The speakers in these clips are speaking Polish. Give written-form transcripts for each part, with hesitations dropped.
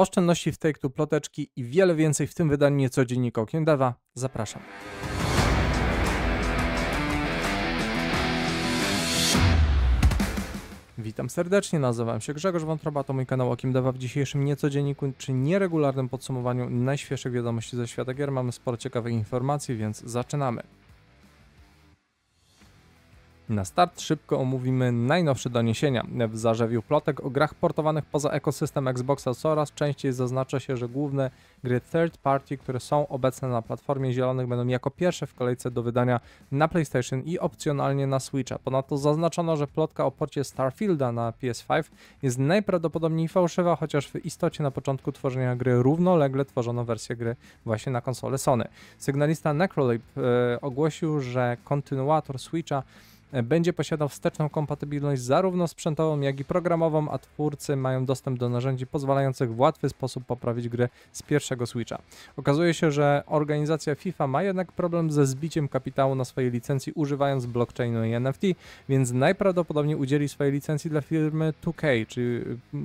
oszczędności w Take-Two, ploteczki i wiele więcej w tym wydaniu niecodziennika Okiemdewa. Zapraszam. Witam serdecznie, nazywam się Grzegorz Wątroba, to mój kanał Okiemdewa. W dzisiejszym niecodzienniku czy nieregularnym podsumowaniu najświeższych wiadomości ze świata gier mamy sporo ciekawych informacji, więc zaczynamy. Na start szybko omówimy najnowsze doniesienia. W zarzewiu plotek o grach portowanych poza ekosystem Xboxa coraz częściej zaznacza się, że główne gry third party, które są obecne na platformie zielonych, będą jako pierwsze w kolejce do wydania na PlayStation i opcjonalnie na Switcha. Ponadto zaznaczono, że plotka o porcie Starfielda na PS5 jest najprawdopodobniej fałszywa, chociaż w istocie na początku tworzenia gry równolegle tworzono wersję gry właśnie na konsolę Sony. Sygnalista Necrolabe ogłosił, że kontynuator Switcha będzie posiadał wsteczną kompatybilność zarówno sprzętową, jak i programową, a twórcy mają dostęp do narzędzi pozwalających w łatwy sposób poprawić gry z pierwszego Switcha. Okazuje się, że organizacja FIFA ma jednak problem ze zbiciem kapitału na swojej licencji używając blockchainu i NFT, więc najprawdopodobniej udzieli swojej licencji dla firmy 2K, czy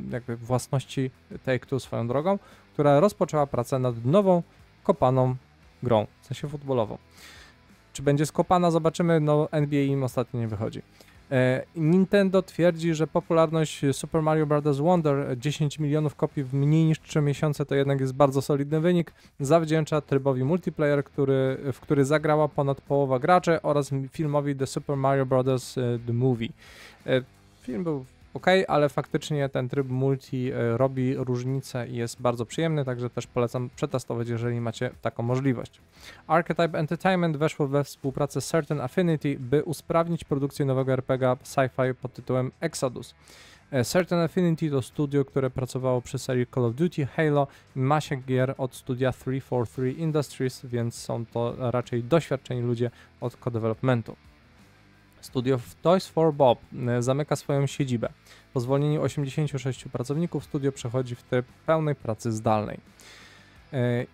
jakby własności Take-Two swoją drogą, która rozpoczęła pracę nad nową, kopaną grą, w sensie futbolową. Czy będzie skopana? Zobaczymy, no NBA im ostatnio nie wychodzi. Nintendo twierdzi, że popularność Super Mario Bros. Wonder, 10 milionów kopii w mniej niż 3 miesiące to jednak jest bardzo solidny wynik, zawdzięcza trybowi multiplayer, w który zagrała ponad połowa graczy oraz filmowi The Super Mario Bros. The Movie. Film był ok, ale faktycznie ten tryb multi robi różnicę i jest bardzo przyjemny, także też polecam przetestować, jeżeli macie taką możliwość. Archetype Entertainment weszło we współpracę z Certain Affinity, by usprawnić produkcję nowego RPGa sci-fi pod tytułem Exodus. Certain Affinity to studio, które pracowało przy serii Call of Duty, Halo, masie gier od studia 343 Industries, więc są to raczej doświadczeni ludzie od co-developmentu. Studio Toys for Bob zamyka swoją siedzibę. Po zwolnieniu 86 pracowników studio przechodzi w tryb pełnej pracy zdalnej.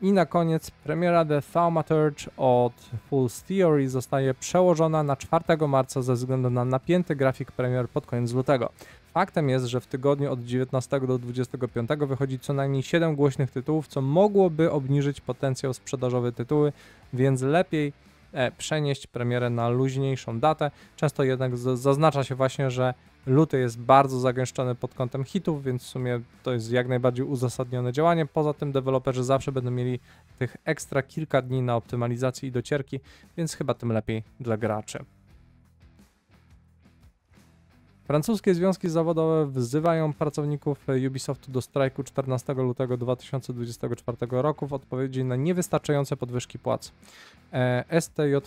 I na koniec premiera The Thaumaturge od Full Theory zostaje przełożona na 4 marca ze względu na napięty grafik premier pod koniec lutego. Faktem jest, że w tygodniu od 19 do 25 wychodzi co najmniej 7 głośnych tytułów, co mogłoby obniżyć potencjał sprzedażowy tytuły, więc lepiej przenieść premierę na luźniejszą datę. Często jednak zaznacza się właśnie, że luty jest bardzo zagęszczony pod kątem hitów, więc w sumie to jest jak najbardziej uzasadnione działanie. Poza tym deweloperzy zawsze będą mieli tych ekstra kilka dni na optymalizację i docierki, więc chyba tym lepiej dla graczy. Francuskie związki zawodowe wzywają pracowników Ubisoftu do strajku 14 lutego 2024 roku w odpowiedzi na niewystarczające podwyżki płac. STJV,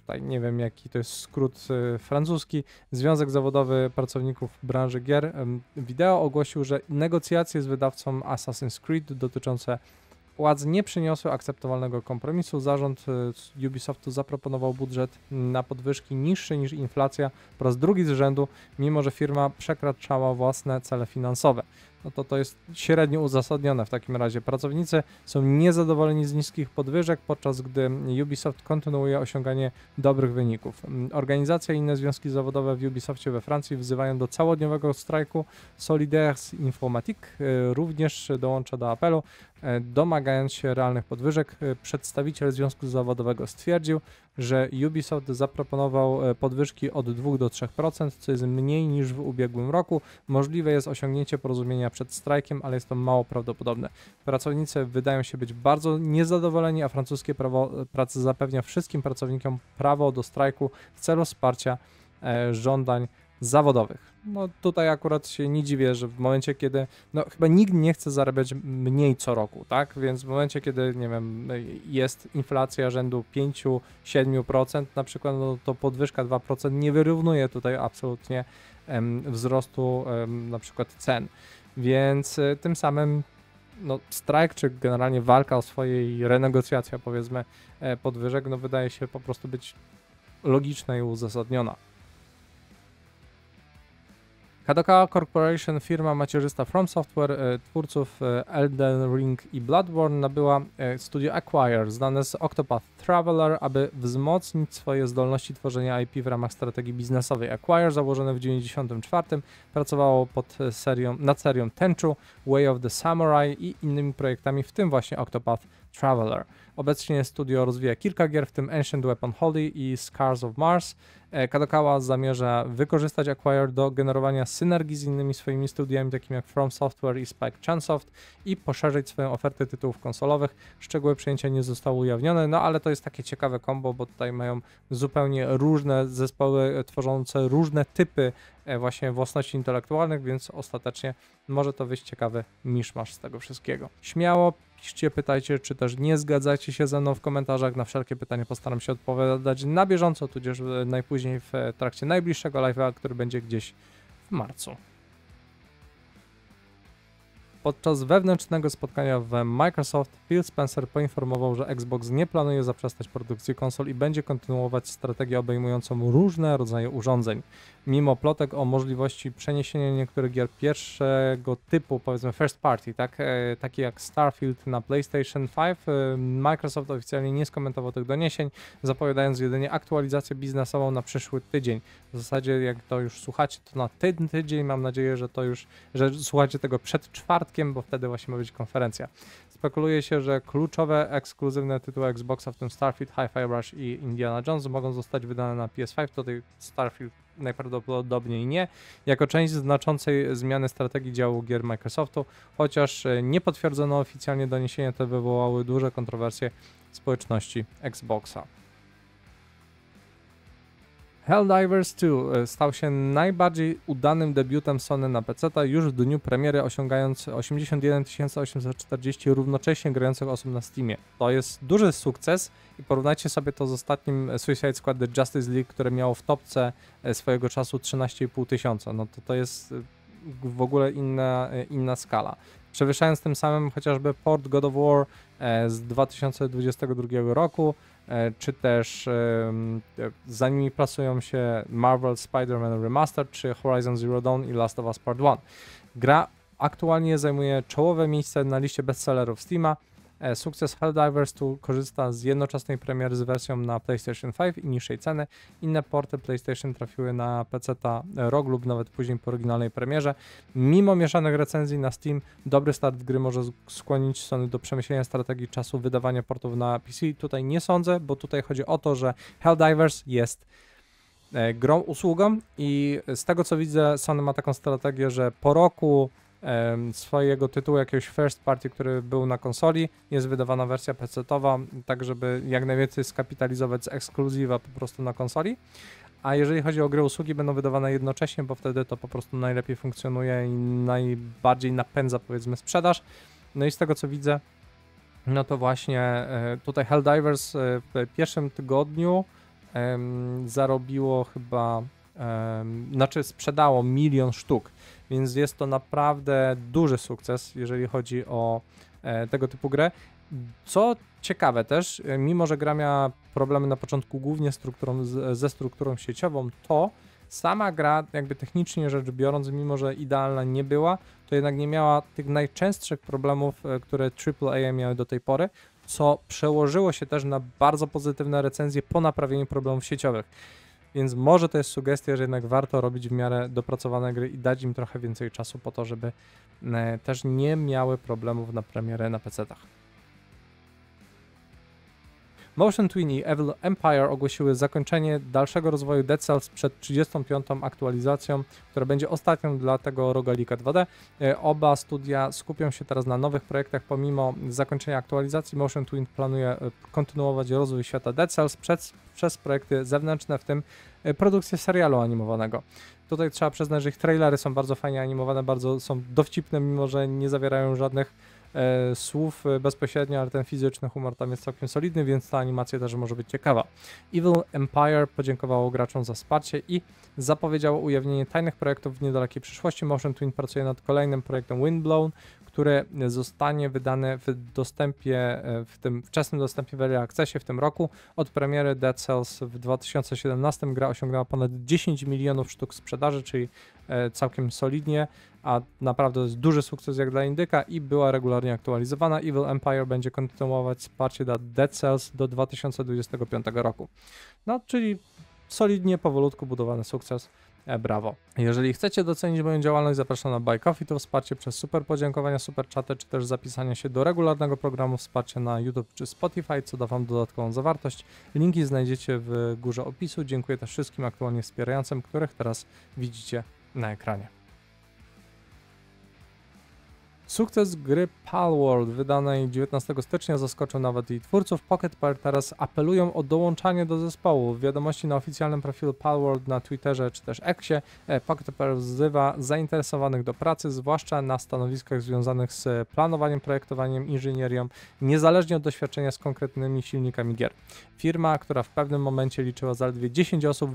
tutaj nie wiem jaki to jest skrót francuski, Związek Zawodowy Pracowników Branży Gier Wideo ogłosił, że negocjacje z wydawcą Assassin's Creed dotyczące płac nie przyniosły akceptowalnego kompromisu. Zarząd Ubisoftu zaproponował budżet na podwyżki niższy niż inflacja po raz drugi z rzędu, mimo że firma przekraczała własne cele finansowe. No to jest średnio uzasadnione w takim razie. Pracownicy są niezadowoleni z niskich podwyżek, podczas gdy Ubisoft kontynuuje osiąganie dobrych wyników. Organizacja i inne związki zawodowe w Ubisoftie we Francji wzywają do całodniowego strajku. Solidaires Informatique również dołącza do apelu, domagając się realnych podwyżek. Przedstawiciel związku zawodowego stwierdził, że Ubisoft zaproponował podwyżki od 2 do 3%, co jest mniej niż w ubiegłym roku. Możliwe jest osiągnięcie porozumienia przed strajkiem, ale jest to mało prawdopodobne. Pracownicy wydają się być bardzo niezadowoleni, a francuskie prawo pracy zapewnia wszystkim pracownikom prawo do strajku w celu wsparcia żądań zawodowych. No tutaj akurat się nie dziwię, że w momencie kiedy, no chyba nikt nie chce zarabiać mniej co roku, tak? Więc w momencie kiedy, nie wiem, jest inflacja rzędu 5-7% na przykład, no to podwyżka 2% nie wyrównuje tutaj absolutnie wzrostu na przykład cen. Więc tym samym no, strajk, czy generalnie walka o swojej renegocjacja powiedzmy podwyżek, no wydaje się po prostu być logiczna i uzasadniona. Kadokawa Corporation, firma macierzysta From Software, twórców Elden Ring i Bloodborne, nabyła studio Acquire, znane z Octopath Traveler, aby wzmocnić swoje zdolności tworzenia IP w ramach strategii biznesowej. Acquire, założone w 1994, pracowało nad serią Tenchu, Way of the Samurai i innymi projektami, w tym właśnie Octopath Traveler. Obecnie studio rozwija kilka gier, w tym Ancient Weapon Holy i Scars of Mars. Kadokawa zamierza wykorzystać Acquire do generowania synergii z innymi swoimi studiami, takimi jak From Software i Spike Chunsoft, i poszerzyć swoją ofertę tytułów konsolowych. Szczegóły przejęcia nie zostały ujawnione, no ale to jest takie ciekawe kombo, bo tutaj mają zupełnie różne zespoły tworzące różne typy właśnie własności intelektualnych, więc ostatecznie może to wyjść ciekawy miszmasz z tego wszystkiego. Śmiało piszcie, pytajcie, czy też nie zgadzacie się ze mną w komentarzach. Na wszelkie pytania postaram się odpowiadać na bieżąco, tudzież najpóźniej w trakcie najbliższego live'a, który będzie gdzieś w marcu. Podczas wewnętrznego spotkania w Microsoft Phil Spencer poinformował, że Xbox nie planuje zaprzestać produkcji konsol i będzie kontynuować strategię obejmującą różne rodzaje urządzeń. Mimo plotek o możliwości przeniesienia niektórych gier pierwszego typu, powiedzmy first party, takie jak Starfield na PlayStation 5, Microsoft oficjalnie nie skomentował tych doniesień, zapowiadając jedynie aktualizację biznesową na przyszły tydzień. W zasadzie jak to już słuchacie, to na ten tydzień, mam nadzieję, że to już, że słuchacie tego przed czwartkiem, bo wtedy właśnie ma być konferencja. Spekuluje się, że kluczowe, ekskluzywne tytuły Xboxa, w tym Starfield, Hi-Fi Rush i Indiana Jones, mogą zostać wydane na PS5, tutaj Starfield najprawdopodobniej nie, jako część znaczącej zmiany strategii działu gier Microsoftu, chociaż nie potwierdzono oficjalnie, doniesienia te wywołały duże kontrowersje w społeczności Xboxa. Helldivers 2 stał się najbardziej udanym debiutem Sony na PC-ta już w dniu premiery, osiągając 81 840 równocześnie grających osób na Steamie. To jest duży sukces i porównajcie sobie to z ostatnim Suicide Squad The Justice League, które miało w topce swojego czasu 13,5 tysiąca. No to jest w ogóle inna skala. Przewyższając tym samym chociażby port God of War z 2022 roku, czy też za nimi plasują się Marvel Spider-Man Remastered, czy Horizon Zero Dawn i Last of Us Part 1. Gra aktualnie zajmuje czołowe miejsce na liście bestsellerów Steama. Sukces Helldivers 2 korzysta z jednoczesnej premiery z wersją na PlayStation 5 i niższej ceny. Inne porty PlayStation trafiły na PC-ta rok lub nawet później po oryginalnej premierze. Mimo mieszanych recenzji na Steam, dobry start gry może skłonić Sony do przemyślenia strategii czasu wydawania portów na PC. Tutaj nie sądzę, bo tutaj chodzi o to, że Helldivers jest grą usługą i z tego co widzę, Sony ma taką strategię, że po roku swojego tytułu, jakiegoś first party, który był na konsoli, jest wydawana wersja PC-towa, tak żeby jak najwięcej skapitalizować z ekskluzywa po prostu na konsoli, a jeżeli chodzi o gry usługi, będą wydawane jednocześnie, bo wtedy to po prostu najlepiej funkcjonuje i najbardziej napędza, powiedzmy, sprzedaż. No i z tego co widzę, no to właśnie tutaj Helldivers w pierwszym tygodniu zarobiło chyba, sprzedało 1 000 000 sztuk, więc jest to naprawdę duży sukces, jeżeli chodzi o tego typu grę. Co ciekawe też, mimo że gra miała problemy na początku głównie ze strukturą sieciową, to sama gra jakby technicznie rzecz biorąc, mimo że idealna nie była, to jednak nie miała tych najczęstszych problemów, które AAA miały do tej pory, co przełożyło się też na bardzo pozytywne recenzje po naprawieniu problemów sieciowych. Więc może to jest sugestia, że jednak warto robić w miarę dopracowane gry i dać im trochę więcej czasu po to, żeby też nie miały problemów na premierę na PC-tach. Motion Twin i Evil Empire ogłosiły zakończenie dalszego rozwoju Dead Cells przed 35. aktualizacją, która będzie ostatnią dla tego rogalika 2D. Oba studia skupią się teraz na nowych projektach. Pomimo zakończenia aktualizacji, Motion Twin planuje kontynuować rozwój świata Dead Cells przez projekty zewnętrzne, w tym produkcję serialu animowanego. Tutaj trzeba przyznać, że ich trailery są bardzo fajnie animowane, bardzo są dowcipne, mimo że nie zawierają żadnych słów bezpośrednio, ale ten fizyczny humor tam jest całkiem solidny, więc ta animacja też może być ciekawa. Evil Empire podziękowało graczom za wsparcie i zapowiedziało ujawnienie tajnych projektów w niedalekiej przyszłości. Motion Twin pracuje nad kolejnym projektem Windblown, które zostanie wydane w dostępie, w tym wczesnym dostępie w Early Accessie w tym roku. Od premiery Dead Cells w 2017 gra osiągnęła ponad 10 milionów sztuk sprzedaży, czyli całkiem solidnie, a naprawdę jest duży sukces jak dla indyka i była regularnie aktualizowana. Evil Empire będzie kontynuować wsparcie dla Dead Cells do 2025 roku. No, czyli solidnie, powolutku budowany sukces. Brawo. Jeżeli chcecie docenić moją działalność, zapraszam na Buy Coffee, to wsparcie przez super podziękowania, super czaty, czy też zapisanie się do regularnego programu wsparcia na YouTube czy Spotify, co da Wam dodatkową zawartość. Linki znajdziecie w górze opisu. Dziękuję też wszystkim aktualnie wspierającym, których teraz widzicie na ekranie. Sukces gry Palworld, wydanej 19 stycznia, zaskoczył nawet i twórców. Pocket Pair teraz apelują o dołączanie do zespołu. W wiadomości na oficjalnym profilu Palworld na Twitterze czy też Xie Pocket Pair wzywa zainteresowanych do pracy, zwłaszcza na stanowiskach związanych z planowaniem, projektowaniem, inżynierią, niezależnie od doświadczenia z konkretnymi silnikami gier. Firma, która w pewnym momencie liczyła zaledwie 10 osób,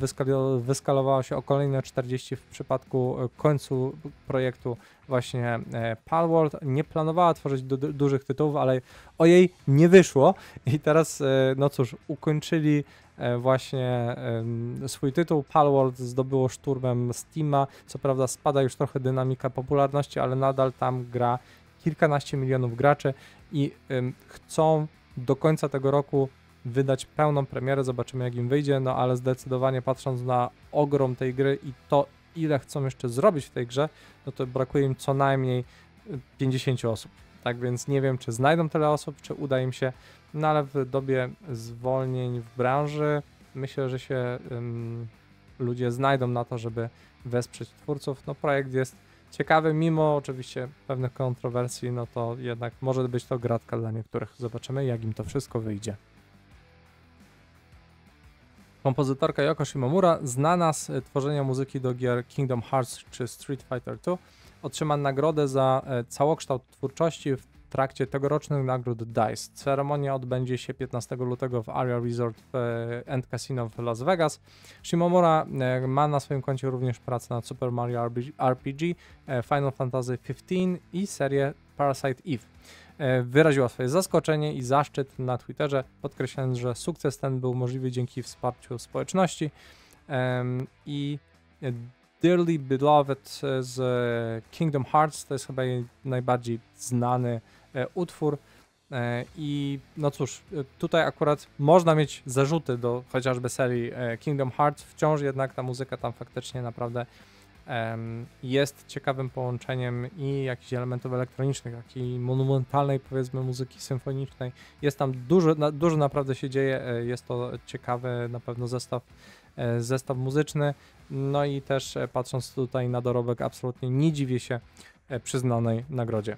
wyskalowała się o kolejne 40 w przypadku końcu projektu właśnie Palworld. Nie planowała tworzyć dużych tytułów, ale o jej nie wyszło i teraz, no cóż, ukończyli właśnie swój tytuł. Palworld zdobyło szturmem Steama, co prawda spada już trochę dynamika popularności, ale nadal tam gra kilkanaście milionów graczy i chcą do końca tego roku wydać pełną premierę, zobaczymy jak im wyjdzie, no ale zdecydowanie patrząc na ogrom tej gry i to, ile chcą jeszcze zrobić w tej grze, no to brakuje im co najmniej 50 osób. Tak więc nie wiem, czy znajdą tyle osób, czy uda im się, no ale w dobie zwolnień w branży myślę, że się ludzie znajdą na to, żeby wesprzeć twórców. No projekt jest ciekawy, mimo oczywiście pewnych kontrowersji, no to jednak może być to gratka dla niektórych. Zobaczymy, jak im to wszystko wyjdzie. Kompozytorka Yoko Shimomura, znana z tworzenia muzyki do gier Kingdom Hearts czy Street Fighter 2, otrzyma nagrodę za całokształt twórczości w trakcie tegorocznych nagród DICE. Ceremonia odbędzie się 15 lutego w Aria Resort and Casino w Las Vegas. Shimomura ma na swoim koncie również pracę nad Super Mario RPG, Final Fantasy XV i serię Parasite Eve. Wyraziła swoje zaskoczenie i zaszczyt na Twitterze, podkreślając, że sukces ten był możliwy dzięki wsparciu społeczności. I Dearly Beloved z Kingdom Hearts to jest chyba jej najbardziej znany utwór. I no cóż, tutaj akurat można mieć zarzuty do chociażby serii Kingdom Hearts, wciąż jednak ta muzyka tam faktycznie naprawdę jest ciekawym połączeniem i jakichś elementów elektronicznych, takiej monumentalnej, powiedzmy, muzyki symfonicznej. Jest tam dużo naprawdę się dzieje, jest to ciekawy na pewno zestaw muzyczny. No i też patrząc tutaj na dorobek, absolutnie nie dziwię się przyznanej nagrodzie.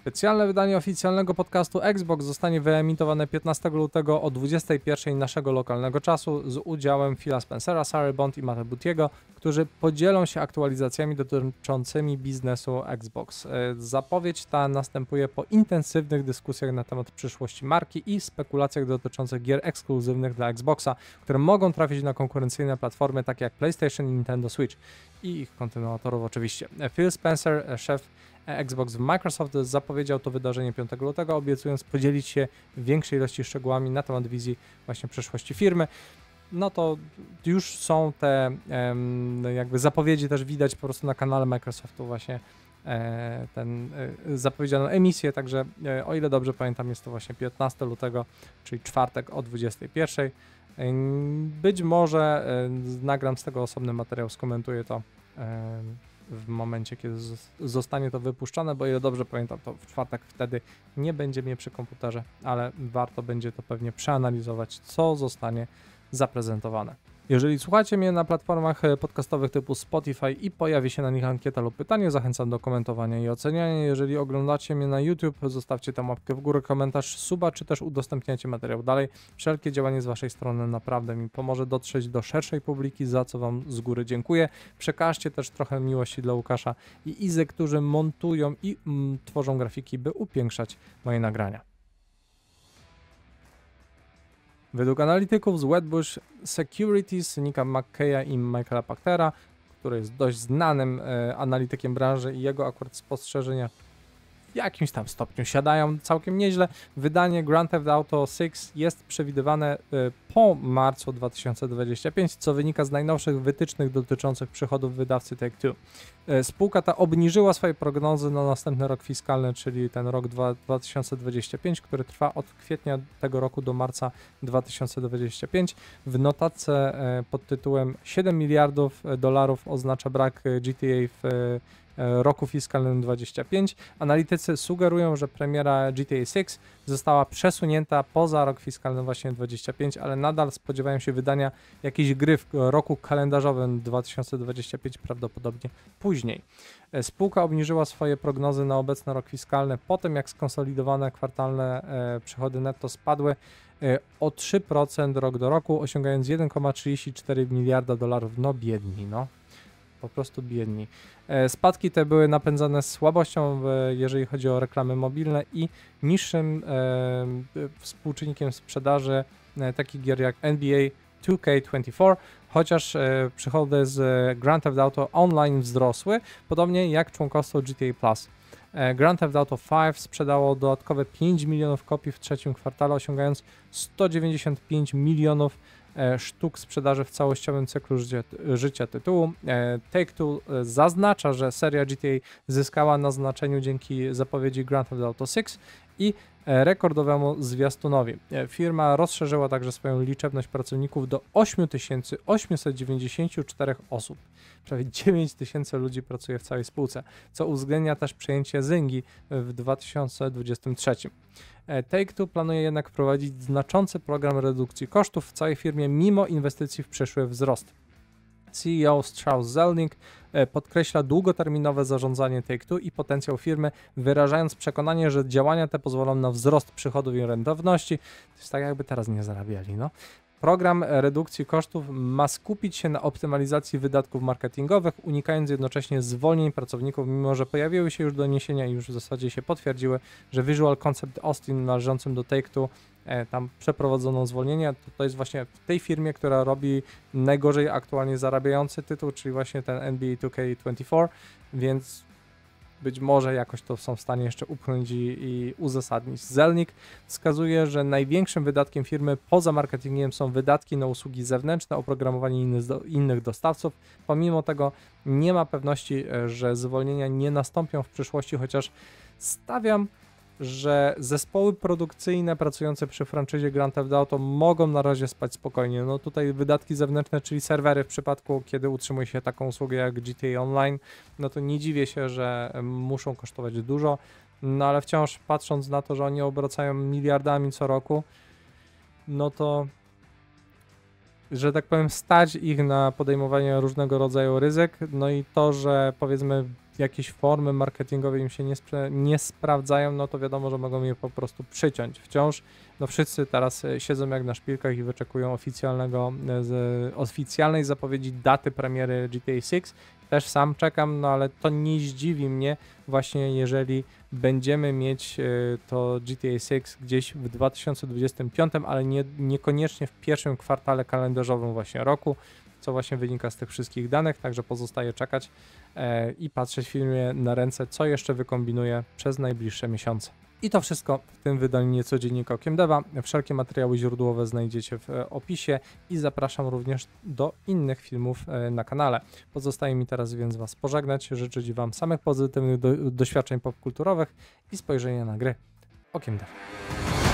Specjalne wydanie oficjalnego podcastu Xbox zostanie wyemitowane 15 lutego o 21 naszego lokalnego czasu z udziałem Phila Spencera, Sary Bond i Matthew Butiego, którzy podzielą się aktualizacjami dotyczącymi biznesu Xbox. Zapowiedź ta następuje po intensywnych dyskusjach na temat przyszłości marki i spekulacjach dotyczących gier ekskluzywnych dla Xboxa, które mogą trafić na konkurencyjne platformy takie jak PlayStation i Nintendo Switch i ich kontynuatorów oczywiście. Phil Spencer, szef Xbox w Microsoft, zapowiedział to wydarzenie 5 lutego, obiecując podzielić się większej ilości szczegółami na temat wizji właśnie przyszłości firmy. No to już są te jakby zapowiedzi, też widać po prostu na kanale Microsoftu właśnie ten zapowiedzianą emisję, także o ile dobrze pamiętam, jest to właśnie 15 lutego, czyli czwartek o 21. Być może nagram z tego osobny materiał, skomentuję to w momencie, kiedy zostanie to wypuszczone, bo ile dobrze pamiętam, to w czwartek wtedy nie będzie mnie przy komputerze, ale warto będzie to pewnie przeanalizować, co zostanie zaprezentowane. Jeżeli słuchacie mnie na platformach podcastowych typu Spotify i pojawi się na nich ankieta lub pytanie, zachęcam do komentowania i oceniania. Jeżeli oglądacie mnie na YouTube, zostawcie tam łapkę w górę, komentarz, suba, czy też udostępniajcie materiał dalej. Wszelkie działanie z Waszej strony naprawdę mi pomoże dotrzeć do szerszej publiki, za co Wam z góry dziękuję. Przekażcie też trochę miłości dla Łukasza i Izy, którzy montują i tworzą grafiki, by upiększać moje nagrania. Według analityków z Wedbush Securities, Nika McKeya i Michaela Pachtera, który jest dość znanym analitykiem branży i jego akurat spostrzeżenia w jakimś tam stopniu siadają całkiem nieźle. Wydanie Grand Theft Auto 6 jest przewidywane po marcu 2025, co wynika z najnowszych wytycznych dotyczących przychodów wydawcy Take-Two. Spółka ta obniżyła swoje prognozy na następny rok fiskalny, czyli ten rok 2025, który trwa od kwietnia tego roku do marca 2025. W notatce pod tytułem 7 miliardów dolarów oznacza brak GTA w roku fiskalnym 25. Analitycy sugerują, że premiera GTA 6 została przesunięta poza rok fiskalny właśnie 25, ale nadal spodziewają się wydania jakiejś gry w roku kalendarzowym 2025, prawdopodobnie później. Spółka obniżyła swoje prognozy na obecny rok fiskalny po tym, jak skonsolidowane kwartalne przychody netto spadły o 3% rok do roku, osiągając 1,34 miliarda dolarów. No biedni, no. Po prostu biedni. Spadki te były napędzane słabością, jeżeli chodzi o reklamy mobilne i niższym współczynnikiem sprzedaży takich gier jak NBA 2K24, chociaż przychody z Grand Theft Auto Online wzrosły, podobnie jak członkostwo GTA Plus. Grand Theft Auto 5 sprzedało dodatkowe 5 milionów kopii w trzecim kwartale, osiągając 195 milionów sztuk sprzedaży w całościowym cyklu życia tytułu. Take-Two zaznacza, że seria GTA zyskała na znaczeniu dzięki zapowiedzi Grand Theft Auto 6 i rekordowemu zwiastunowi. Firma rozszerzyła także swoją liczebność pracowników do 8894 osób. Prawie 9000 ludzi pracuje w całej spółce, co uwzględnia też przejęcie Zyngi w 2023. Take-Two planuje jednak wprowadzić znaczący program redukcji kosztów w całej firmie mimo inwestycji w przyszły wzrost. CEO Strauss Zelnick podkreśla długoterminowe zarządzanie Take-Two i potencjał firmy, wyrażając przekonanie, że działania te pozwolą na wzrost przychodów i rentowności. To jest tak, jakby teraz nie zarabiali, no. Program redukcji kosztów ma skupić się na optymalizacji wydatków marketingowych, unikając jednocześnie zwolnień pracowników, mimo że pojawiły się już doniesienia i już w zasadzie się potwierdziły, że Visual Concept Austin należącym do Take-Two tam przeprowadzono zwolnienia. To jest właśnie w tej firmie, która robi najgorzej aktualnie zarabiający tytuł, czyli właśnie ten NBA 2K24, więc być może jakoś to są w stanie jeszcze upchnąć i uzasadnić. Zelnick wskazuje, że największym wydatkiem firmy poza marketingiem są wydatki na usługi zewnętrzne, oprogramowanie innych dostawców. Pomimo tego nie ma pewności, że zwolnienia nie nastąpią w przyszłości, chociaż stawiam, że zespoły produkcyjne pracujące przy franczyzie Grand Theft Auto mogą na razie spać spokojnie. No tutaj wydatki zewnętrzne, czyli serwery w przypadku, kiedy utrzymuje się taką usługę jak GTA Online, no to nie dziwię się, że muszą kosztować dużo, no ale wciąż patrząc na to, że oni obracają miliardami co roku, no to, że tak powiem, stać ich na podejmowanie różnego rodzaju ryzyk, no i to, że powiedzmy jakieś formy marketingowe im się nie sprawdzają, no to wiadomo, że mogą je po prostu przyciąć. Wciąż no wszyscy teraz siedzą jak na szpilkach i wyczekują oficjalnej zapowiedzi daty premiery GTA 6. Też sam czekam, no ale to nie zdziwi mnie właśnie, jeżeli będziemy mieć to GTA 6 gdzieś w 2025, ale niekoniecznie w pierwszym kwartale kalendarzowym właśnie roku, co właśnie wynika z tych wszystkich danych, także pozostaje czekać i patrzeć filmie na ręce, co jeszcze wykombinuje przez najbliższe miesiące. I to wszystko w tym wydaniu niecodziennika Okiemdewa. Wszelkie materiały źródłowe znajdziecie w opisie i zapraszam również do innych filmów na kanale. Pozostaje mi teraz więc Was pożegnać, życzyć Wam samych pozytywnych doświadczeń popkulturowych i spojrzenia na gry Okiemdewa.